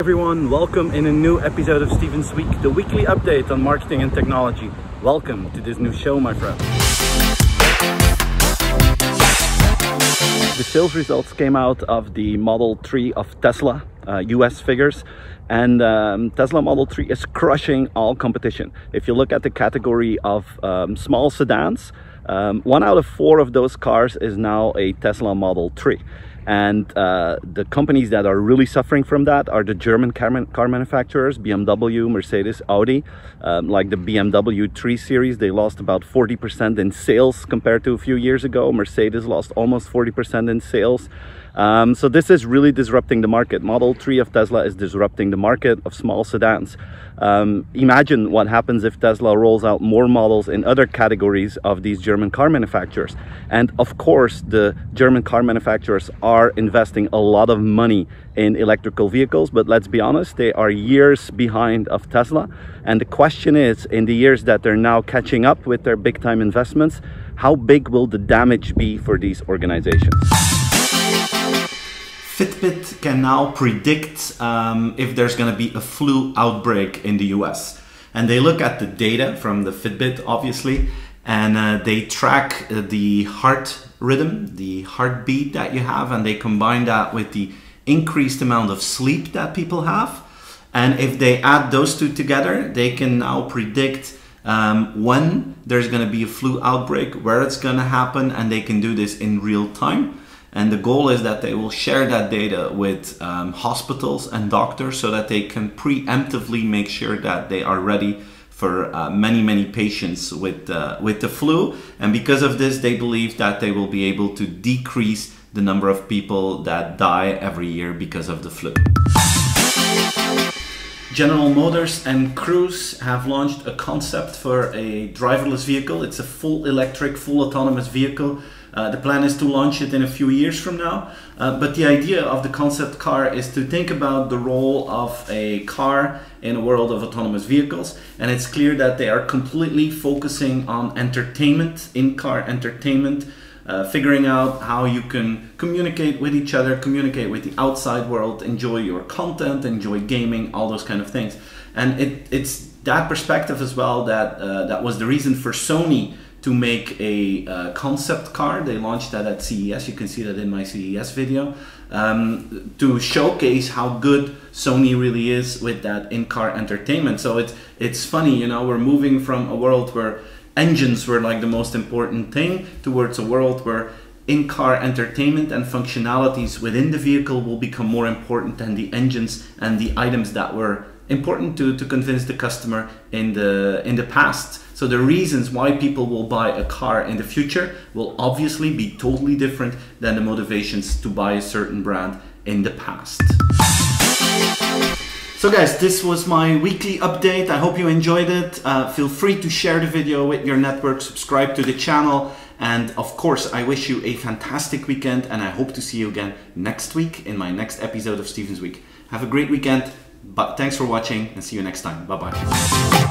Everyone, welcome in a new episode of Steven's Week, the weekly update on marketing and technology. Welcome to this new show, my friend. The sales results came out of the Model 3 of Tesla, US figures, and Tesla Model 3 is crushing all competition. If you look at the category of small sedans, 1 out of 4 of those cars is now a Tesla Model 3. And the companies that are really suffering from that are the German car manufacturers, BMW, Mercedes, Audi. Like the BMW 3 Series, they lost about 40% in sales compared to a few years ago. Mercedes lost almost 40% in sales. So this is really disrupting the market. Model 3 of Tesla is disrupting the market of small sedans. Imagine what happens if Tesla rolls out more models in other categories of these German car manufacturers. And of course, the German car manufacturers are investing a lot of money in electrical vehicles, but let's be honest, they are years behind of Tesla. And the question is, in the years that they're now catching up with their big time investments, how big will the damage be for these organizations? Fitbit can now predict if there's going to be a flu outbreak in the US. And they look at the data from the Fitbit, obviously, and they track the heart rhythm, the heartbeat that you have, and they combine that with the increased amount of sleep that people have. And if they add those two together, they can now predict when there's going to be a flu outbreak, where it's going to happen, and they can do this in real time. And the goal is that they will share that data with hospitals and doctors so that they can preemptively make sure that they are ready for many patients with the flu. And because of this, they believe that they will be able to decrease the number of people that die every year because of the flu. General Motors and Cruise have launched a concept for a driverless vehicle. It's a full electric, full autonomous vehicle. The plan is to launch it in a few years from now, but the idea of the concept car is to think about the role of a car in a world of autonomous vehicles, and it's clear that they are completely focusing on entertainment, in-car entertainment, figuring out how you can communicate with each other, communicate with the outside world, enjoy your content, enjoy gaming, all those kind of things. And it's that perspective as well that, that was the reason for Sony to make a concept car. They launched that at CES, you can see that in my CES video, to showcase how good Sony really is with that in-car entertainment. So it's funny, you know, we're moving from a world where engines were like the most important thing towards a world where in-car entertainment and functionalities within the vehicle will become more important than the engines and the items that were important to convince the customer in the past. So the reasons why people will buy a car in the future will obviously be totally different than the motivations to buy a certain brand in the past. So guys, this was my weekly update. I hope you enjoyed it. Feel free to share the video with your network, subscribe to the channel, and of course I wish you a fantastic weekend, and I hope to see you again next week in my next episode of Steven's Week. Have a great weekend. But thanks for watching, and see you next time. Bye-bye.